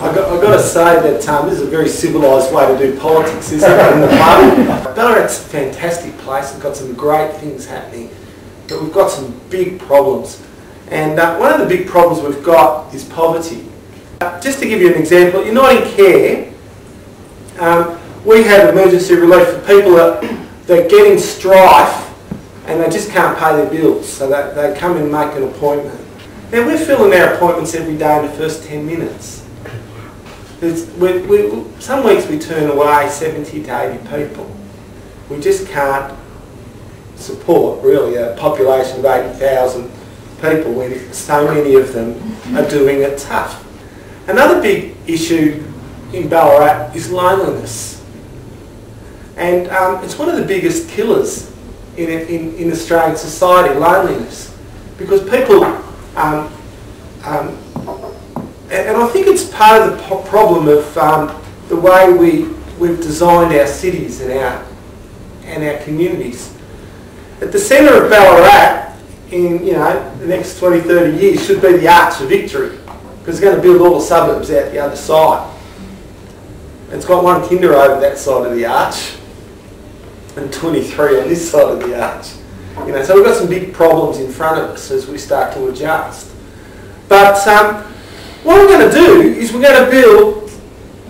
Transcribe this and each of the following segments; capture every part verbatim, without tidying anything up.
I've got, I've got to say that um, this is a very civilised way to do politics, isn't it? In the parliament. Ballarat's a fantastic place. We've got some great things happening, but we've got some big problems. And uh, one of the big problems we've got is poverty. Uh, just to give you an example, in Uniting Care, um, we have emergency relief for people that they're getting strife and they just can't pay their bills, so they, they come and make an appointment. Now, we're filling our appointments every day in the first ten minutes. We, we, some weeks we turn away seventy to eighty people. We just can't support, really, a population of eighty thousand people when so many of them are doing it tough. Another big issue in Ballarat is loneliness. And um, it's one of the biggest killers in, in, in Australian society, loneliness. Because people... Um, um, And I think it's part of the problem of um, the way we, we've designed our cities and our, and our communities. At the centre of Ballarat in, you know, the next twenty, thirty years should be the Arch of Victory, because it's going to build all the suburbs out the other side. It's got one kinder over that side of the arch and twenty-three on this side of the arch. You know, so we've got some big problems in front of us as we start to adjust. But... Um, What we're going to do is we're going to build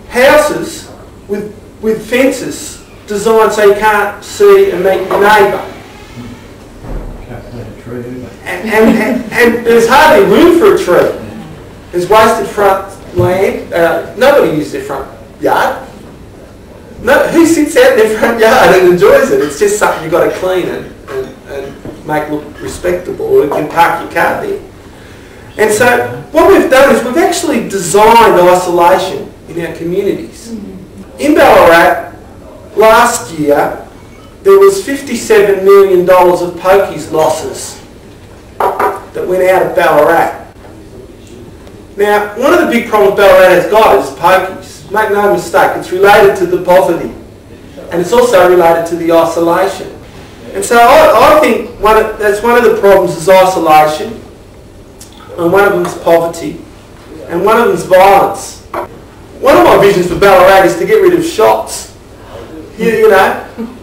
houses with, with fences designed so you can't see and meet your neighbour. And, and, and, and there's hardly room for a tree. There's wasted front land. Uh, nobody uses their front yard. No, who sits out in their front yard and enjoys it? It's just something you've got to clean and, and, and make look respectable, or you can park your car there. And so what we've done is we've actually designed isolation in our communities. Mm-hmm. In Ballarat, last year, there was fifty-seven million dollars of pokies losses that went out of Ballarat. Now, one of the big problems Ballarat has got is pokies. Make no mistake, it's related to the poverty. And it's also related to the isolation. And so I, I think one of, that's one of the problems is isolation. And one of them is poverty, and one of them is violence. One of my visions for Ballarat is to get rid of shops. You, you know,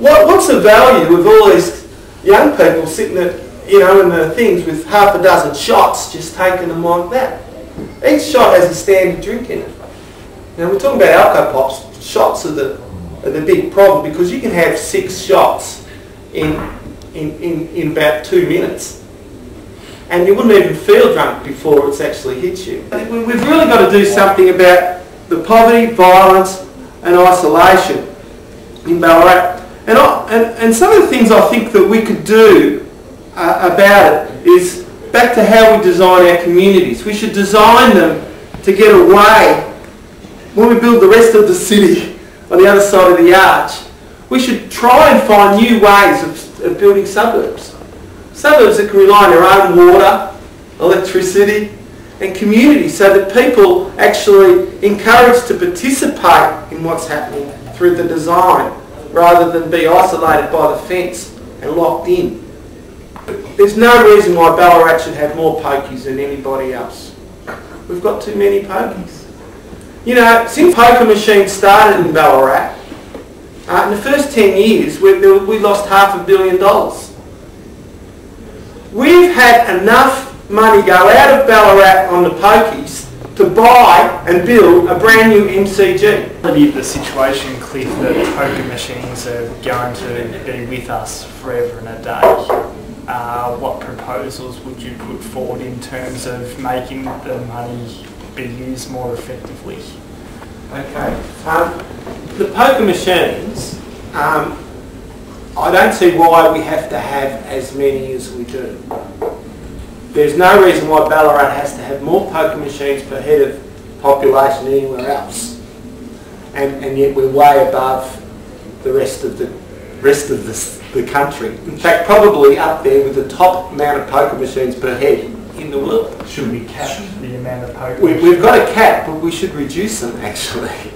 what, what's the value of all these young people sitting at, you know, in the things with half a dozen shots, just taking them like that? Each shot has a standard drink in it. Now we're talking about alco pops. Shots are the are the big problem, because you can have six shots in in in, in about two minutes. And you wouldn't even feel drunk before it's actually hit you. I think we've really got to do something about the poverty, violence and isolation in Ballarat. And, I, and, and some of the things I think that we could do uh, about it is back to how we design our communities. We should design them to get away. When we build the rest of the city on the other side of the arch, we should try and find new ways of, of building suburbs. Suburbs that can rely on their own water, electricity and community, so that people actually encouraged to participate in what's happening through the design rather than be isolated by the fence and locked in. There's no reason why Ballarat should have more pokies than anybody else. We've got too many pokies. You know, since poker machines started in Ballarat, uh, in the first ten years we, we lost half a billion dollars. We've had enough money go out of Ballarat on the pokies to buy and build a brand new M C G. The situation, Cliff, that poker machines are going to be with us forever and a day. Uh, what proposals would you put forward in terms of making the money be used more effectively? Okay. Um, the poker machines... Um, I don't see why we have to have as many as we do. There's no reason why Ballarat has to have more poker machines per head of population anywhere else. And, and yet we're way above the rest of the rest of the, the country. In fact, probably up there with the top amount of poker machines per head in the world. Should we cap the amount of poker we, machines? We've got a cap, but we should reduce them, actually.